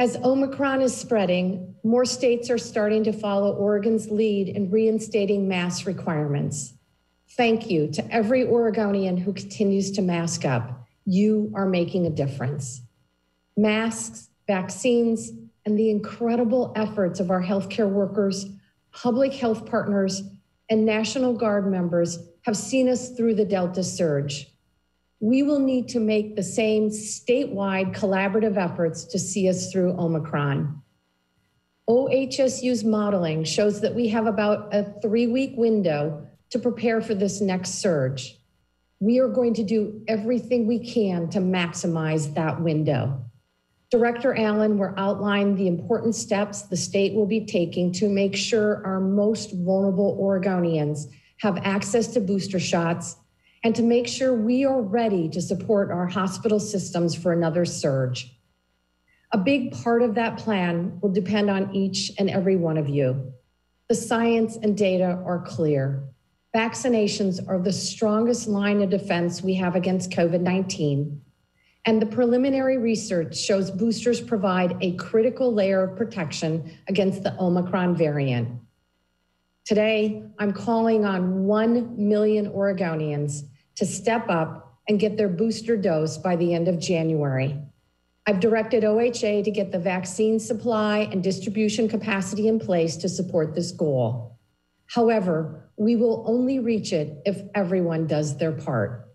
As Omicron is spreading, more states are starting to follow Oregon's lead in reinstating mask requirements. Thank you to every Oregonian who continues to mask up. You are making a difference. Masks, vaccines, and the incredible efforts of our healthcare workers, public health partners, and National Guard members have seen us through the Delta surge. We will need to make the same statewide collaborative efforts to see us through Omicron. OHSU's modeling shows that we have about a 3-week window to prepare for this next surge. We are going to do everything we can to maximize that window. Director Allen will outline the important steps the state will be taking to make sure our most vulnerable Oregonians have access to booster shots and to make sure we are ready to support our hospital systems for another surge. A big part of that plan will depend on each and every one of you. The science and data are clear. Vaccinations are the strongest line of defense we have against COVID-19, and the preliminary research shows boosters provide a critical layer of protection against the Omicron variant. Today, I'm calling on 1 million Oregonians to step up and get their booster dose by the end of January. I've directed OHA to get the vaccine supply and distribution capacity in place to support this goal. However, we will only reach it if everyone does their part.